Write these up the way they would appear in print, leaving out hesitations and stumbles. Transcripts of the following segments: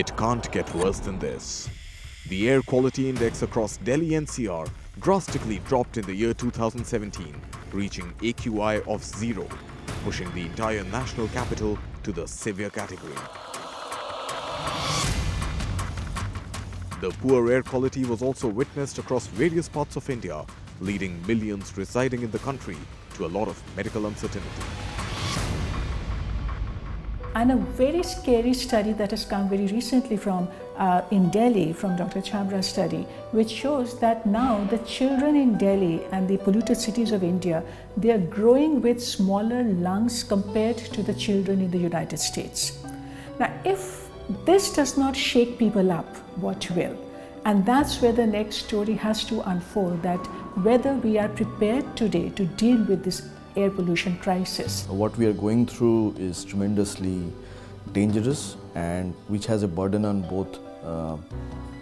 It can't get worse than this. The air quality index across Delhi NCR drastically dropped in the year 2017, reaching AQI of 0, pushing the entire national capital to the severe category. The poor air quality was also witnessed across various parts of India, leading millions residing in the country to a lot of medical uncertainty. And a very scary study that has come very recently from in Delhi, from Dr. Chandra's study, which shows that now the children in Delhi and the polluted cities of India, they are growing with smaller lungs compared to the children in the United States. Now, if this does not shake people up, what will? And that's where the next story has to unfold, that whether we are prepared today to deal with this air pollution crisis. What we are going through is tremendously dangerous, and which has a burden on both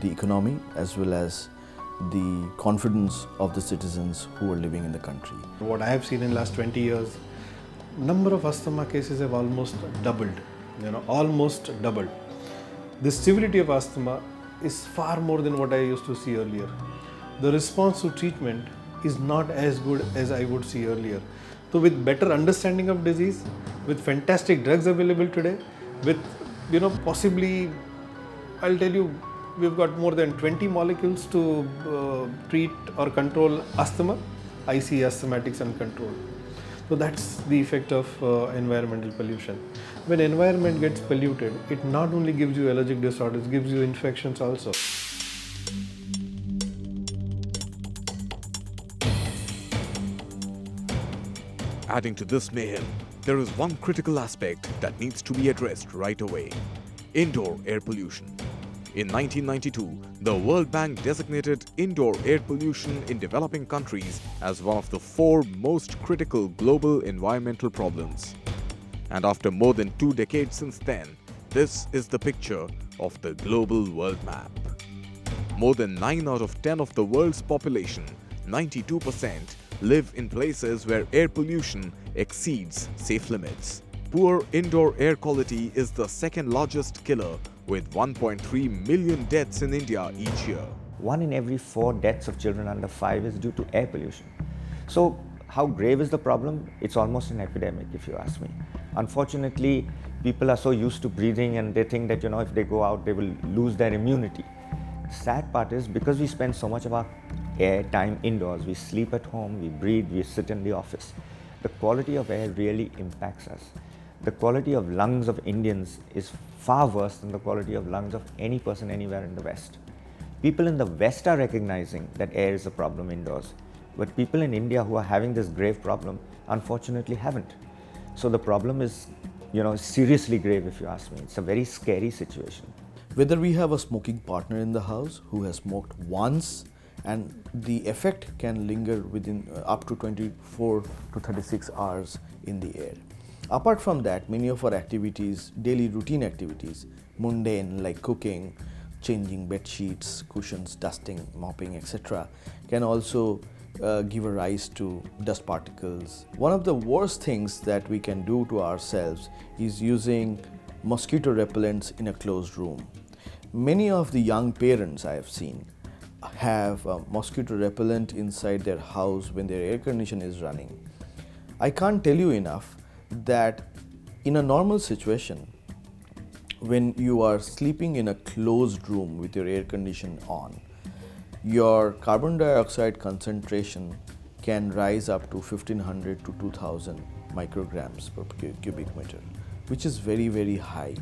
the economy as well as the confidence of the citizens who are living in the country. What I have seen in the last 20 years, number of asthma cases have almost doubled, almost doubled. The severity of asthma is far more than what I used to see earlier. The response to treatment is not as good as I would see earlier. So with better understanding of disease, with fantastic drugs available today, with, possibly, I'll tell you, we've got more than 20 molecules to treat or control asthma. I see asthmatics uncontrolled. So that's the effect of environmental pollution. When environment gets polluted, it not only gives you allergic disorders, it gives you infections also. Adding to this mayhem, there is one critical aspect that needs to be addressed right away: indoor air pollution. In 1992, the World Bank designated indoor air pollution in developing countries as one of the 4 most critical global environmental problems. And after more than 2 decades since then, this is the picture of the global world map. More than 9 out of 10 of the world's population, 92%, live in places where air pollution exceeds safe limits. Poor indoor air quality is the second largest killer, with 1.3 million deaths in India each year. 1 in every 4 deaths of children under 5 is due to air pollution. So how grave is the problem? It's almost an epidemic, if you ask me. Unfortunately, people are so used to breathing, and they think that, if they go out, they will lose their immunity. The sad part is, because we spend so much of our air time indoors, we sleep at home, we breathe, we sit in the office, the quality of air really impacts us. The quality of lungs of Indians is far worse than the quality of lungs of any person anywhere in the West. People in the West are recognizing that air is a problem indoors, but people in India who are having this grave problem, unfortunately, haven't. So the problem is, seriously grave, if you ask me. It's a very scary situation. Whether we have a smoking partner in the house who has smoked once, and the effect can linger within up to 24 to 36 hours in the air. Apart from that, many of our activities, daily routine activities, mundane like cooking, changing bed sheets, cushions, dusting, mopping, etc., can also give a rise to dust particles. One of the worst things that we can do to ourselves is using mosquito repellents in a closed room. Many of the young parents I have seen have mosquito repellent inside their house when their air condition is running. I can't tell you enough that in a normal situation, when you are sleeping in a closed room with your air condition on, your carbon dioxide concentration can rise up to 1500 to 2000 micrograms per cubic meter, which is very, very high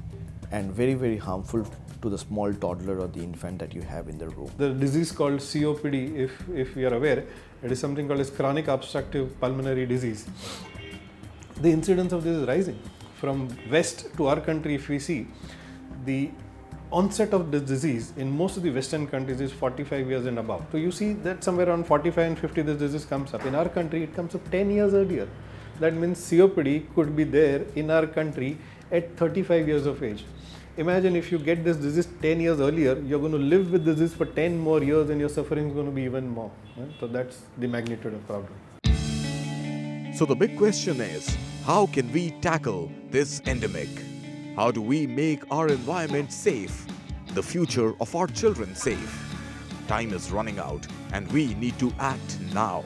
and very, very harmful to the small toddler or the infant that you have in the room. The disease called COPD, if you are aware, it is something called as chronic obstructive pulmonary disease. The incidence of this is rising. From west to our country, if we see, the onset of this disease in most of the Western countries is 45 years and above. So you see that somewhere around 45 and 50 this disease comes up. In our country, it comes up 10 years earlier. That means COPD could be there in our country at 35 years of age. Imagine if you get this disease 10 years earlier, you're going to live with disease for 10 more years and your suffering is going to be even more. So that's the magnitude of the problem. So the big question is, how can we tackle this endemic? How do we make our environment safe the future of our children safe. Time is running out and we need to act now.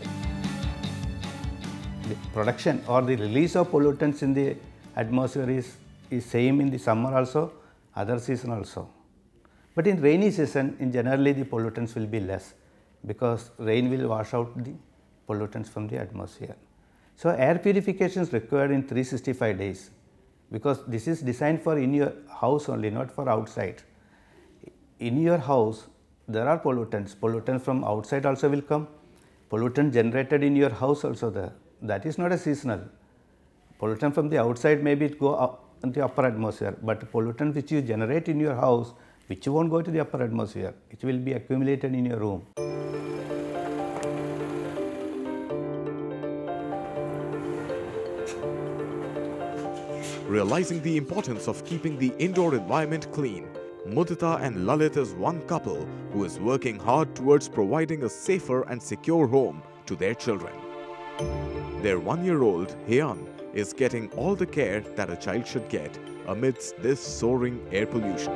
The production or the release of pollutants in the atmosphere is same in the summer also, other season also. But in rainy season, in generally the pollutants will be less because rain will wash out the pollutants from the atmosphere. So air purification is required in 365 days because this is designed for in your house only, not for outside. In your house, there are pollutants. Pollutants from outside also will come. Pollutant generated in your house also there. That is not a seasonal. Pollutant from the outside maybe it go up in the upper atmosphere, but pollutant which you generate in your house, which won't go to the upper atmosphere, it will be accumulated in your room. Realizing the importance of keeping the indoor environment clean, Mudita and Lalit is one couple who is working hard towards providing a safer and secure home to their children. Their one-year-old, Heyan, is getting all the care that a child should get amidst this soaring air pollution.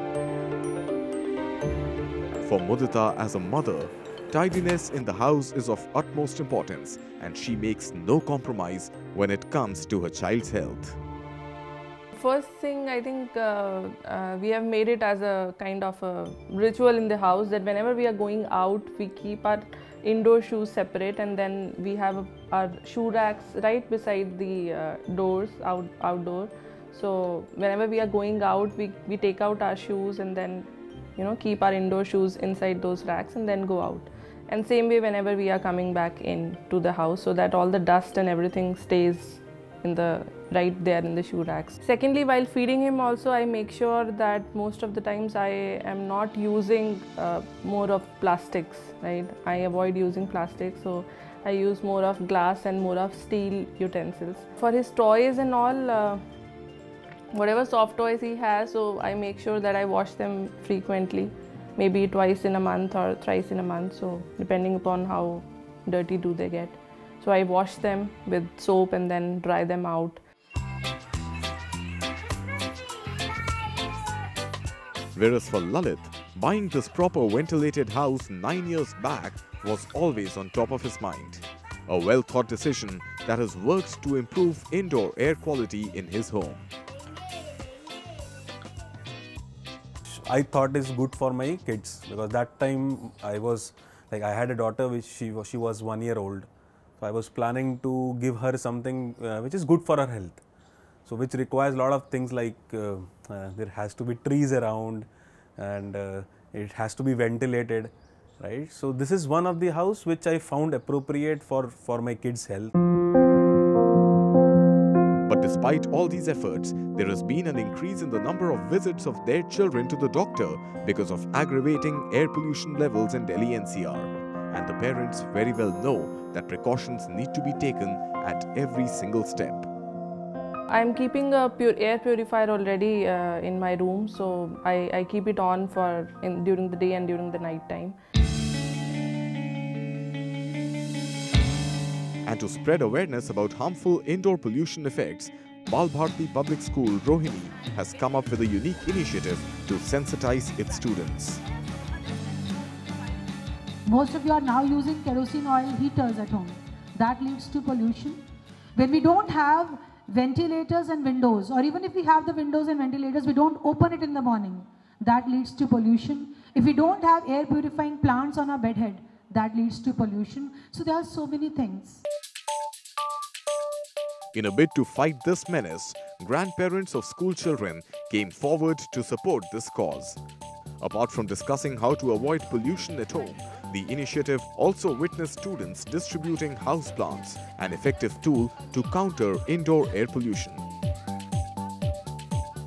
For Mudita as a mother, tidiness in the house is of utmost importance and she makes no compromise when it comes to her child's health. First thing, I think we have made it as a kind of a ritual in the house that whenever we are going out, we keep our indoor shoes separate and then we have our shoe racks right beside the doors, outdoor. So whenever we are going out, we take out our shoes and then, you know, keep our indoor shoes inside those racks and then go out. And same way whenever we are coming back in to the house so that all the dust and everything stays in the right there in the shoe racks. Secondly, while feeding him also, I make sure that most of the times I am not using more of plastics, right? I avoid using plastic, so I use more of glass and more of steel utensils. For his toys and all, whatever soft toys he has, so I make sure that I wash them frequently, maybe twice in a month or thrice in a month, so depending upon how dirty do they get. So I wash them with soap and then dry them out. Whereas for Lalit, buying this proper ventilated house 9 years back was always on top of his mind. A well-thought decision that has worked to improve indoor air quality in his home. I thought it's good for my kids because that time I was like, I had a daughter which she was 1 year old. I was planning to give her something which is good for her health, so which requires a lot of things like there has to be trees around and it has to be ventilated, right? So this is one of the house which I found appropriate for my kids' health. But despite all these efforts, there has been an increase in the number of visits of their children to the doctor because of aggravating air pollution levels in Delhi NCR. And the parents very well know that precautions need to be taken at every single step. I'm keeping a air purifier already in my room, so I keep it on for during the day and during the night time. And to spread awareness about harmful indoor pollution effects, Bal Bharti Public School Rohini has come up with a unique initiative to sensitize its students. Most of you are now using kerosene oil heaters at home. That leads to pollution. When we don't have ventilators and windows, or even if we have the windows and ventilators, we don't open it in the morning. That leads to pollution. If we don't have air purifying plants on our bedhead, that leads to pollution. So there are so many things. In a bid to fight this menace, grandparents of school children came forward to support this cause. Apart from discussing how to avoid pollution at home, the initiative also witnessed students distributing houseplants, an effective tool to counter indoor air pollution.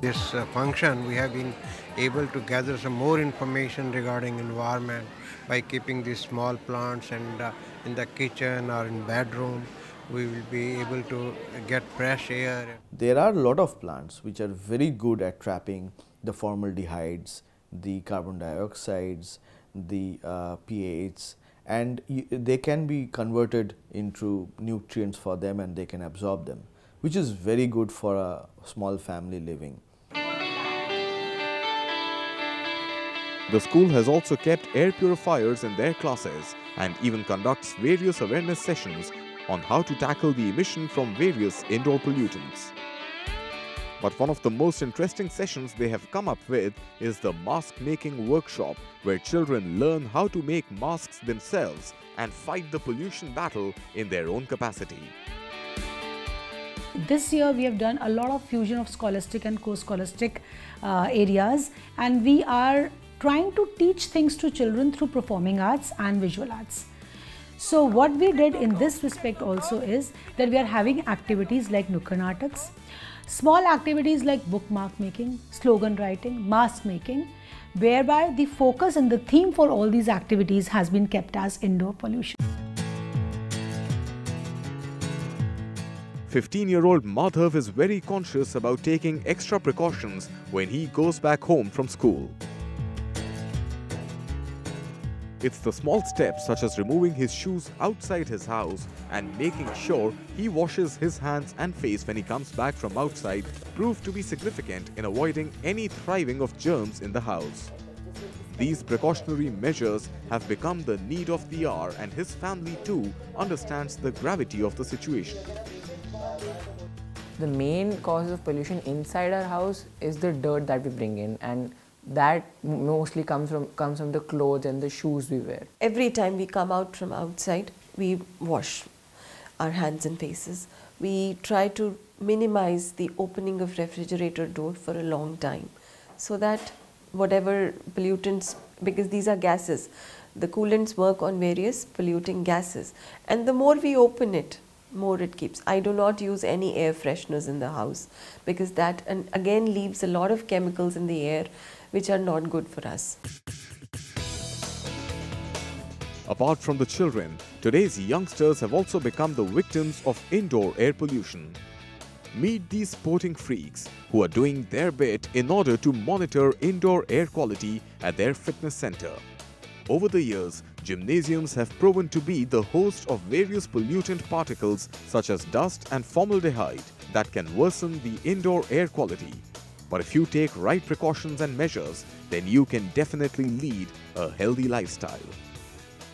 This function, we have been able to gather some more information regarding environment by keeping these small plants and in the kitchen or in bedroom, we will be able to get fresh air. There are a lot of plants which are very good at trapping the formaldehydes, the carbon dioxides, the PAHs, and they can be converted into nutrients for them and they can absorb them, which is very good for a small family living. The school has also kept air purifiers in their classes and even conducts various awareness sessions on how to tackle the emission from various indoor pollutants. But one of the most interesting sessions they have come up with is the mask-making workshop, where children learn how to make masks themselves and fight the pollution battle in their own capacity. This year we have done a lot of fusion of scholastic and co-scholastic areas, and we are trying to teach things to children through performing arts and visual arts. So what we did in this respect also is that we are having activities like Nukkad Nataks, small activities like bookmark making, slogan writing, mask making, whereby the focus and the theme for all these activities has been kept as indoor pollution. 15-year-old Madhav is very conscious about taking extra precautions when he goes back home from school. It's the small steps, such as removing his shoes outside his house and making sure he washes his hands and face when he comes back from outside, prove to be significant in avoiding any thriving of germs in the house. These precautionary measures have become the need of the hour, and his family too understands the gravity of the situation. The main cause of pollution inside our house is the dirt that we bring in, and that mostly comes from the clothes and the shoes we wear. Every time we come out from outside, we wash our hands and faces. We try to minimize the opening of refrigerator door for a long time, so that whatever pollutants, because these are gases, the coolants work on various polluting gases, and the more we open it, more it keeps. I do not use any air fresheners in the house, because that again leaves a lot of chemicals in the air which are not good for us. Apart from the children, today's youngsters have also become the victims of indoor air pollution. Meet these sporting freaks who are doing their bit in order to monitor indoor air quality at their fitness center. Over the years, gymnasiums have proven to be the host of various pollutant particles such as dust and formaldehyde that can worsen the indoor air quality. But if you take right precautions and measures, then you can definitely lead a healthy lifestyle.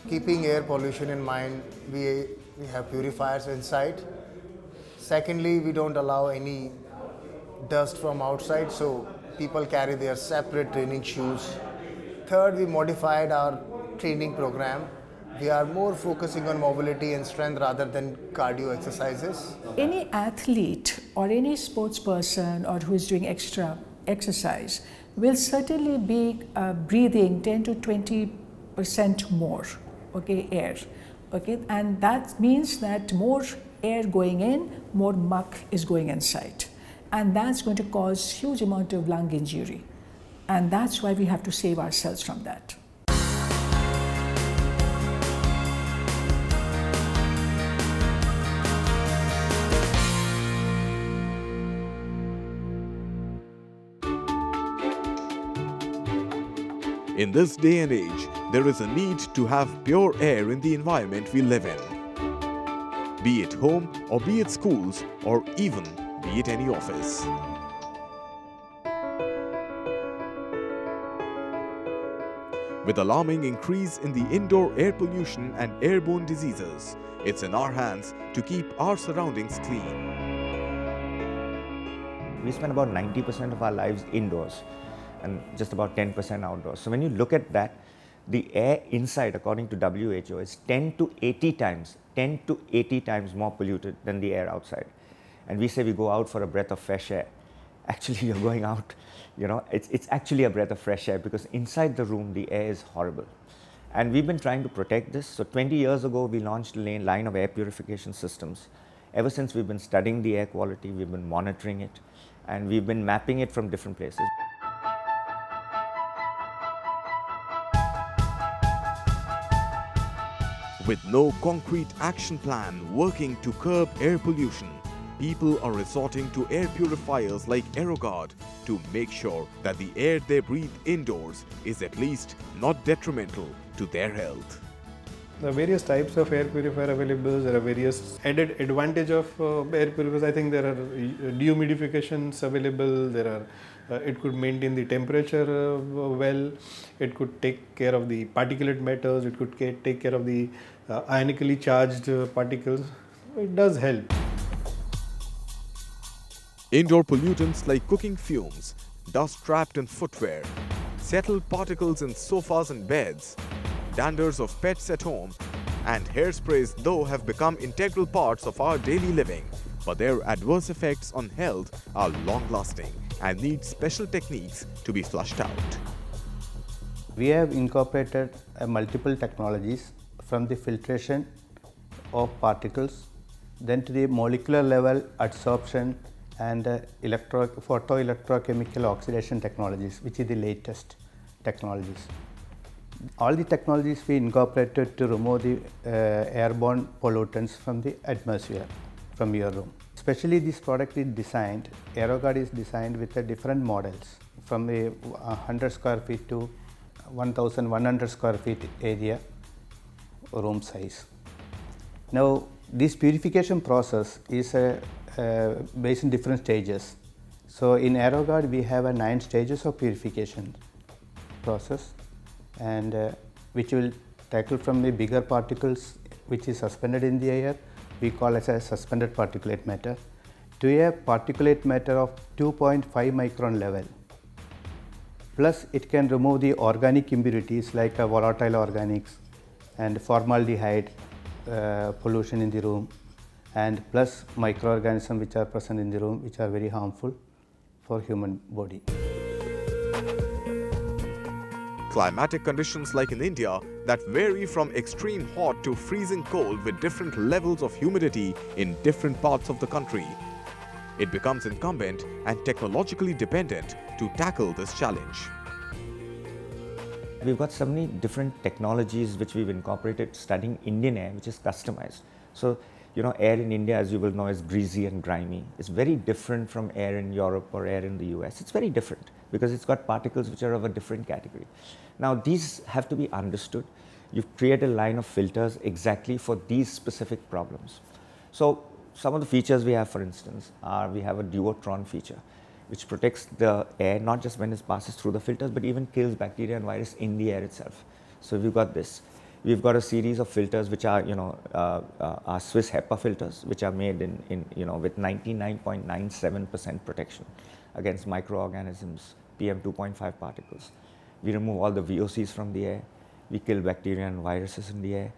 Keeping air pollution in mind, we have purifiers inside. Secondly, we don't allow any dust from outside, so people carry their separate training shoes. Third, we modified our training program. We are more focusing on mobility and strength rather than cardio exercises. Any athlete or any sports person or who is doing extra exercise will certainly be breathing 10 to 20% more air. And that means that more air going in, more muck is going inside. And that's going to cause huge amount of lung injury. And that's why we have to save ourselves from that. In this day and age, there is a need to have pure air in the environment we live in, be it home or be it schools or even be it any office. With alarming increase in the indoor air pollution and airborne diseases, it's in our hands to keep our surroundings clean. We spend about 90% of our lives indoors and just about 10% outdoors. So when you look at that, the air inside, according to WHO, is 10 to 80 times more polluted than the air outside. And we say we go out for a breath of fresh air. Actually, you're going out, it's actually a breath of fresh air, because inside the room the air is horrible. And we've been trying to protect this. So 20 years ago we launched a line of air purification systems. Ever since, we've been studying the air quality, we've been monitoring it, and we've been mapping it from different places. With no concrete action plan working to curb air pollution, people are resorting to air purifiers like AeroGuard to make sure that the air they breathe indoors is at least not detrimental to their health. The various types of air purifier available, there are various added advantage of air purifiers. I think there are dehumidifications available, there are It could maintain the temperature well, it could take care of the particulate matters, it could take care of the ionically charged particles. It does help. Indoor pollutants like cooking fumes, dust trapped in footwear, settled particles in sofas and beds, danders of pets at home, and hairsprays though have become integral parts of our daily living, but their adverse effects on health are long-lasting and need special techniques to be flushed out. We have incorporated multiple technologies, from the filtration of particles, then to the molecular level adsorption and photoelectrochemical oxidation technologies, which is the latest technologies. All the technologies we incorporated to remove the airborne pollutants from the atmosphere, from your room. Especially this product is designed, AeroGuard is designed with different models, from a 100 square feet to 1100 square feet area, room size. Now this purification process is based on different stages. So in AeroGuard we have 9 stages of purification process, and which will tackle from the bigger particles which is suspended in the air, we call as a suspended particulate matter, to a particulate matter of 2.5 micron level. Plus it can remove the organic impurities like volatile organics and formaldehyde pollution in the room, and plus microorganisms which are present in the room which are very harmful for human body. Climatic conditions like in India that vary from extreme hot to freezing cold with different levels of humidity in different parts of the country. It becomes incumbent and technologically dependent to tackle this challenge. We've got so many different technologies which we've incorporated studying Indian air, which is customized. So, you know, air in India, as you will know, is greasy and grimy. It's very different from air in Europe or air in the US. It's very different because it's got particles which are of a different category. Now these have to be understood. You create a line of filters exactly for these specific problems. So some of the features we have, for instance, are we have a duotron feature which protects the air not just when it passes through the filters but even kills bacteria and virus in the air itself. So we've got this. We've got a series of filters which are, you know, our Swiss HEPA filters which are made with 99.97% protection against microorganisms, PM2.5 particles. We remove all the VOCs from the air. We kill bacteria and viruses in the air.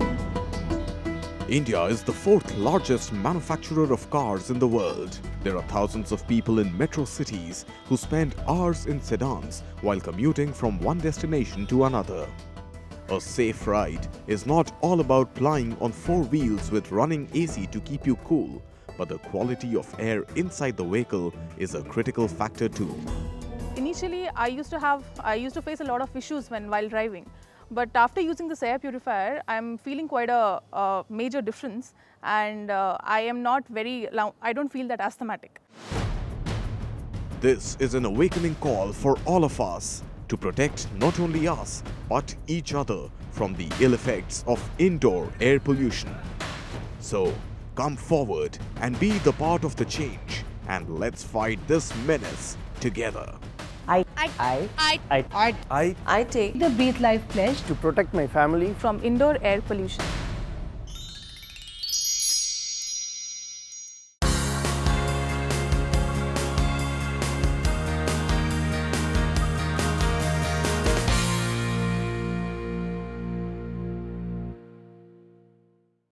India is the 4th largest manufacturer of cars in the world. There are thousands of people in metro cities who spend hours in sedans while commuting from one destination to another. A safe ride is not all about flying on 4 wheels with running AC to keep you cool, but the quality of air inside the vehicle is a critical factor too. Initially, I used to face a lot of issues while driving, but after using this air purifier, I'm feeling quite a major difference, and I don't feel that asthmatic. This is an awakening call for all of us to protect not only us but each other from the ill effects of indoor air pollution. So come forward and be the part of the change, and let's fight this menace together. I take the Breathe Life pledge to protect my family from indoor air pollution.